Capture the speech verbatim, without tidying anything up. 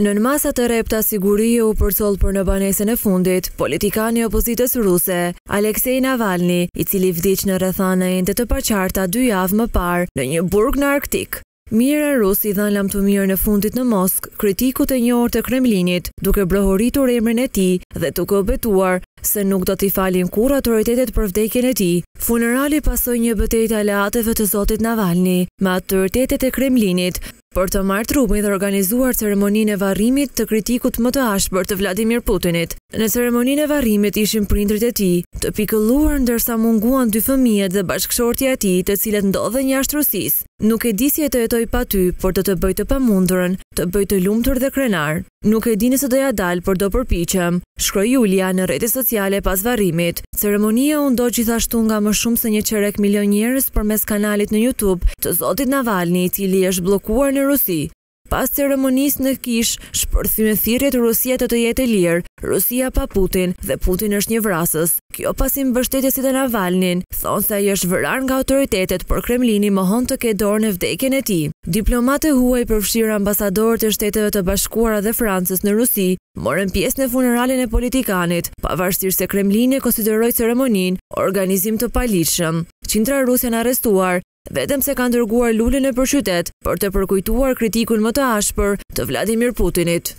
Nën masat e repta sigurie u përcoll për në banesën e fundit, politikani i opozitës ruse, Alexei Navalny, I cili vdiq në rrethana e ende të paqarta dy javë më parë në një burg në Arktik. Mira Rus I dhan lamtumirën e fundit në Moskë, kritikut e njohur të Kremlinit, duke brohoritur emrin e tij dhe duke u betuar se nuk do t'i falin kurrë autoritetet për vdekjen e tij. Funerali pasoi një betejë të aleatëve të zotit Navalny me autoritetet e Kremlinit. Për të marrë trupin dhe organizuar ceremoninë e varrimit të kritikut më të ashpër të Vladimir Putinit. Në ceremoninë e varrimit ishin prindrit e tij, të pikëlluar ndërsa munguan dy fëmijët dhe bashkëshortja e tij, të cilët ndodhen jashtë Rusisë. Nuk e di si e të jetoj pa ty, por të të bëj të pamundurën, të bëj të lumtur dhe krenar. Nuk e di nëse doja dal, por do përpiqem, shkroi Julia në rrjetet sociale pas varrimit. Ceremonia u ndodhi gjithashtu nga më shumë se një çerek milion njerëz përmes kanalit në YouTube të zotit Navalny, I cili është bllokuar në Rusi. Pas ceremonisë në kish, shpërthyen thirrjet Rusia të të jetë e lirë, Rusia pa Putin dhe Putin është një vrasës. Kjo pasi mbështetësit e Navalnin, thonë se ai është vërar nga autoritetet, por Kremlini mohon të ketë dorë në vdekjen e tij. Diplomatë huaj përfshirë ambasadorët e Shteteve të Bashkuara dhe Francës në Rusi, morën pjesë në funeralin e politikanit, pavarësisht se Kremlini e konsideroi ceremoninë organizim të paligjshëm. Qindra rusë janë arrestuar, vetëm se kanë dërguar lule në për qytet për të përkujtuar kritikun më të ashpër të Vladimir Putinit.